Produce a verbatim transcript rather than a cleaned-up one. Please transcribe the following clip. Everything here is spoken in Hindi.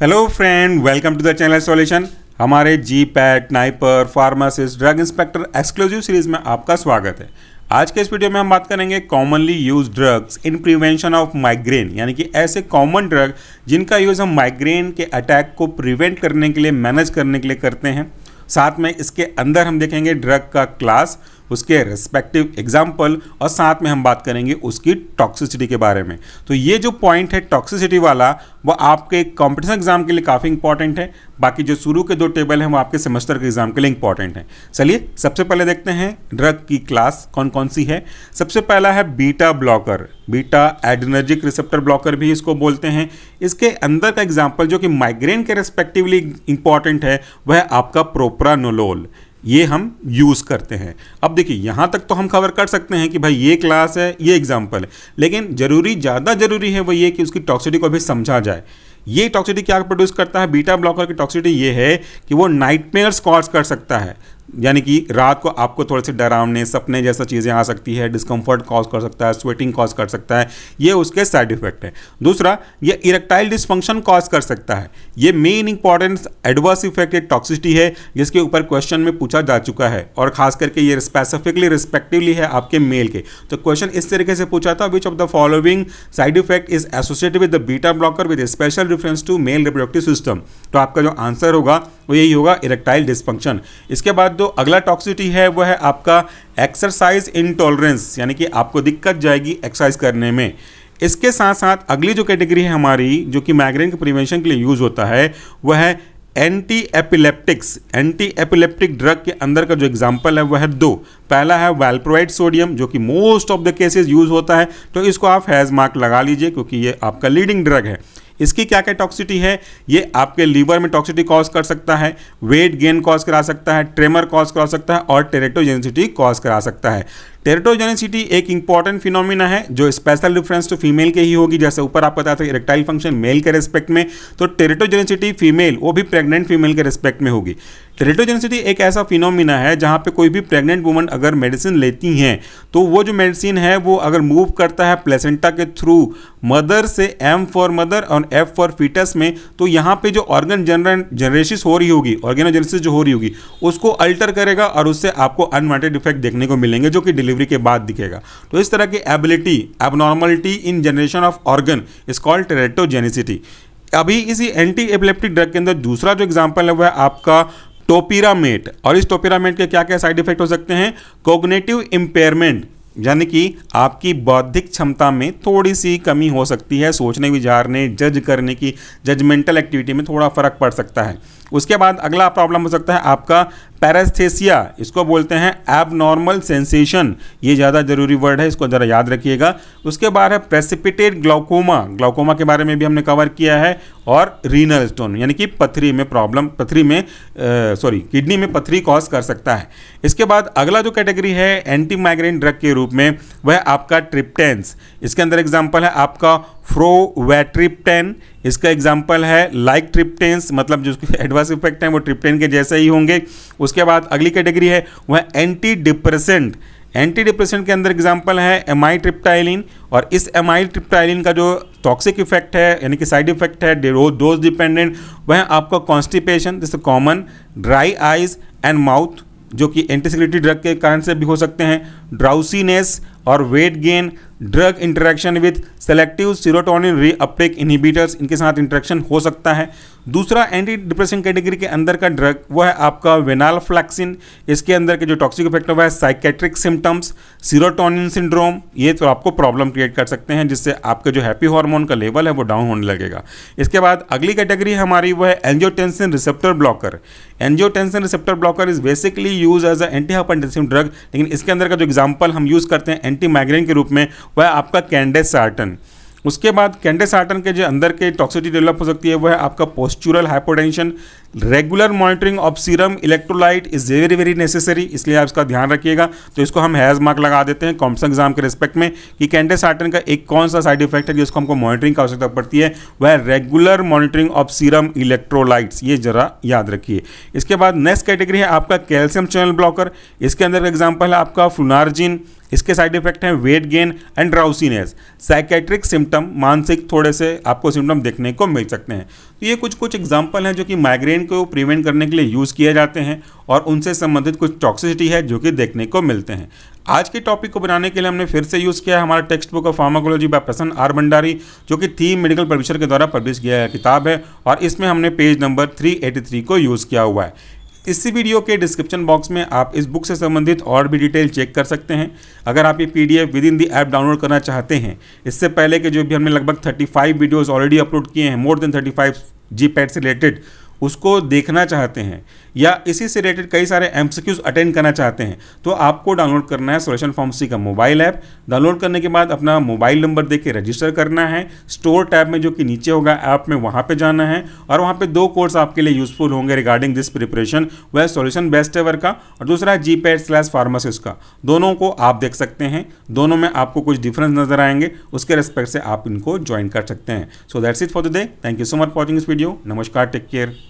Hello friend, welcome to the channel solution. हमारे GPAT, NIPER, pharmacist, drug inspector exclusive series में आपका स्वागत है। आज के इस वीडियो में हम बात करेंगे commonly use drugs in prevention of migraine, यानी कि ऐसे कॉमन ड्रग जिनका यूज़ हम माइग्रेन के अटैक को प्रिवेंट करने के लिए, मैनेज करने के लिए करते हैं। साथ में इसके अंदर हम देखेंगे ड्रग का क्लास, उसके रेस्पेक्टिव एग्जाम्पल, और साथ में हम बात करेंगे उसकी टॉक्सिसिटी के बारे में। तो ये जो पॉइंट है टॉक्सिसिटी वाला, वो आपके कॉम्पिटिशन एग्जाम के लिए काफ़ी इंपॉर्टेंट है। बाकी जो शुरू के दो टेबल हैं वो आपके सेमेस्टर के एग्जाम के लिए इंपॉर्टेंट हैं। चलिए सबसे पहले देखते हैं ड्रग की क्लास कौन कौन सी है। सबसे पहला है beta blocker, beta adrenergic receptor blocker भी इसको बोलते हैं। इसके अंदर का एग्जाम्पल जो कि माइग्रेन के रेस्पेक्टिवली इंपॉर्टेंट है वह है आपका प्रोप्रानोलोल। ये हम यूज़ करते हैं। अब देखिए, यहाँ तक तो हम कवर कर सकते हैं कि भाई ये क्लास है, ये एग्जाम्पल है, लेकिन ज़रूरी ज़्यादा ज़रूरी है वो ये कि उसकी टॉक्सिसिटी को भी समझा जाए। ये टॉक्सिसिटी क्या प्रोड्यूस करता है? बीटा ब्लॉकर की टॉक्सिसिटी ये है कि वो नाइटमेयर्स कॉज कर सकता है, यानी कि रात को आपको थोड़े से डरावने सपने जैसा चीज़ें आ सकती है, डिस्कम्फर्ट कॉज कर सकता है, स्वेटिंग कॉज कर सकता है, ये उसके साइड इफेक्ट है। दूसरा, ये इरेक्टाइल डिसफंक्शन कॉज कर सकता है। ये मेन इंपॉर्टेंट एडवर्स इफेक्ट या टॉक्सिसिटी है जिसके ऊपर क्वेश्चन में पूछा जा चुका है, और खास करके ये स्पेसिफिकली रिस्पेक्टिवली है आपके मेल के। तो क्वेश्चन इस तरीके से पूछा था, which of the following side effect is associated with the beta blocker with special reference to male reproductive system. तो आपका जो आंसर होगा वो यही होगा, इरेक्टाइल डिसफंक्शन। इसके बाद जो अगला टॉक्सिसिटी है वह है आपका एक्सरसाइज इनटॉलरेंस, यानी कि आपको दिक्कत जाएगी एक्सरसाइज करने में। इसके साथ साथ अगली जो कैटेगरी है हमारी, जो कि माइग्रेन के प्रिवेंशन के लिए यूज होता है, वह है anti epileptics. Anti epileptic drug के अंदर का जो एग्जांपल है वह है दो। पहला है वैल्प्रोएट सोडियम, जो कि most of the cases use होता है, तो इसको आप हैज मार्क लगा लीजिए क्योंकि ये आपका लीडिंग ड्रग है। इसकी क्या क्या टॉक्सिसिटी है? ये आपके लीवर में टॉक्सिसिटी कॉज कर सकता है, वेट गेन कॉज करा सकता है, ट्रेमर कॉज करा सकता है, और टेरेटोजेनिसिटी कॉज करा सकता है। टेरेटोजेनिसिटी एक इंपॉर्टेंट फिनोमिना है जो स्पेशल डिफरेंस टू फीमेल के ही होगी। जैसे ऊपर आप बताते हैं इरेक्टाइल फंक्शन मेल के रेस्पेक्ट में, तो टेरेटोजेनिसिटी फीमेल, वो भी प्रेग्नेंट फीमेल के रेस्पेक्ट में होगी। टेरेटोजेनिसिटी एक ऐसा फिनोमिना है जहाँ पे कोई भी प्रेग्नेंट वुमन अगर मेडिसिन लेती हैं तो वो जो मेडिसिन है वो अगर मूव करता है प्लेसेंटा के थ्रू मदर से, एम फॉर मदर और एफ फॉर फीटस में, तो यहाँ पे जो ऑर्गन जनरल जनरेसिस हो रही होगी, ऑर्गेनोजेनेसिस जो हो रही होगी, उसको अल्टर करेगा और उससे आपको अनवांटेड इफेक्ट देखने को मिलेंगे जो कि डिलीवरी के बाद दिखेगा। तो इस तरह की ability, abnormality in generation of organ is called teratogenicity. अभी इसी एंटी एपिलेप्टिक ड्रग के अंदर दूसरा जो एग्जाम्पल है वह है आपका टोपिरामेट। और इस टोपिरामेट के क्या क्या साइड इफेक्ट हो सकते हैं? कॉग्निटिव इम्पेयरमेंट, यानी कि आपकी बौद्धिक क्षमता में थोड़ी सी कमी हो सकती है, सोचने विचारने, जज करने की, जजमेंटल एक्टिविटी में थोड़ा फर्क पड़ सकता है। उसके बाद अगला प्रॉब्लम हो सकता है आपका पैरास्थेसिया, इसको बोलते हैं एबनॉर्मल सेंसेशन। ये ज़्यादा जरूरी वर्ड है, इसको ज़रा याद रखिएगा। उसके बाद है प्रेसिपिटेट ग्लाउकोमा, ग्लाउकोमा के बारे में भी हमने कवर किया है, और रीनल स्टोन, यानी कि पथरी में प्रॉब्लम, पथरी में सॉरी किडनी में पथरी कॉज कर सकता है। इसके बाद अगला जो कैटेगरी है एंटी माइग्रेन ड्रग के रूप में वह आपका ट्रिप्टेंस। इसके अंदर एग्जाम्पल है आपका फ्रोवाट्रिप्टन, इसका एग्जाम्पल है लाइक ट्रिप्टेंस, मतलब जो एडवर्स इफेक्ट हैं वो ट्रिप्टेन के जैसे ही होंगे। उसके बाद अगली कैटेगरी है वह एंटी डिप्रेसेंट। एंटी डिप्रेसेंट के अंदर एग्जाम्पल है एमाइट्रिप्टाइलिन, और इस एमाइट्रिप्टाइलिन का जो टॉक्सिक इफेक्ट है, यानी कि साइड इफेक्ट है डोज डिपेंडेंट, वह आपका कॉन्स्टिपेशन जैसे common, dry eyes and mouth जो कि एंटीसिक्रेटरी ड्रग के कारण से भी हो सकते हैं, ड्राउसीनेस और weight gain, drug interaction with selective serotonin reuptake inhibitors, इनके साथ इंटरेक्शन हो सकता है। दूसरा एंटी डिप्रेशन कैटेगरी के अंदर का ड्रग वह है आपका वेनालफ्लैक्सिन। इसके अंदर के जो टॉक्सिक इफेक्ट है साइकेट्रिक सिम्टम्स, सीरोटोनिन सिंड्रोम, ये तो आपको प्रॉब्लम क्रिएट कर सकते हैं जिससे आपके जो हैप्पी हार्मोन का लेवल है वो डाउन होने लगेगा। इसके बाद अगली कैटेगरी हमारी वह है angiotensin receptor blocker. Angiotensin receptor blocker is basically use as a anti hypertensive drug, लेकिन इसके अंदर का जो एग्जाम्पल हम यूज़ करते हैं एंटी माइग्रेन के रूप में वह आपका कैंडेसार्टन। उसके बाद कैंडेसार्टन के जो अंदर के टॉक्सिसिटी डेवलप हो सकती है वह आपका postural hypotension. Regular monitoring of serum electrolyte is very very necessary, इसलिए आप इसका ध्यान रखिएगा। तो इसको हम हैज मार्क लगा देते हैं कॉम्पिटिशन एग्जाम के रिस्पेक्ट में कि कैंडेसार्टन का एक कौन सा साइड इफेक्ट है जिसको हमको मॉनिटरिंग की आवश्यकता पड़ती है, वह regular monitoring of serum electrolytes, ये जरा याद रखिए। इसके बाद नेक्स्ट कैटेगरी है आपका कैल्शियम चैनल ब्लॉकर। इसके अंदर एग्जाम्पल है आपका फ्लुनारिजिन, इसके साइड इफेक्ट हैं weight gain and drowsiness, psychiatric symptom, मानसिक थोड़े से आपको सिम्टम देखने को मिल सकते हैं। तो ये कुछ कुछ एग्जांपल हैं जो कि माइग्रेन को प्रिवेंट करने के लिए यूज़ किए जाते हैं और उनसे संबंधित कुछ टॉक्सिसिटी है जो कि देखने को मिलते हैं। आज के टॉपिक को बनाने के लिए हमने फिर से यूज़ किया हमारा text book of pharmacology by Prasan R Bhandari, जो कि थीम मेडिकल पब्लिशर के द्वारा पब्लिश किया गया किताब है और इसमें हमने पेज नंबर तीन सौ तिरासी को यूज़ किया हुआ है। इसी वीडियो के डिस्क्रिप्शन बॉक्स में आप इस बुक से संबंधित और भी डिटेल चेक कर सकते हैं। अगर आप ये PDF within the app download करना चाहते हैं, इससे पहले के जो भी हमने लगभग पैंतीस वीडियोस ऑलरेडी अपलोड किए हैं, मोर देन पैंतीस जीपैट से रिलेटेड, उसको देखना चाहते हैं या इसी से रिलेटेड कई सारे एमसीक्यूज अटेंड करना चाहते हैं, तो आपको डाउनलोड करना है सोल्यूशन फार्मेसी का मोबाइल ऐप। डाउनलोड करने के बाद अपना मोबाइल नंबर देके रजिस्टर करना है। स्टोर टैब में जो कि नीचे होगा ऐप में, वहाँ पे जाना है और वहाँ पे दो कोर्स आपके लिए यूजफुल होंगे रिगार्डिंग दिस प्रिपरेशन। वह सोल्यूशन बेस्ट एवर का और दूसरा जीपैट स्लैश फार्मासिस्ट का। दोनों को आप देख सकते हैं, दोनों में आपको कुछ डिफरेंस नजर आएंगे, उसके रेस्पेक्ट से आप इनको ज्वाइन कर सकते हैं। So that's it for the day. Thank you so much for watching this video. नमस्कार, टेक केयर।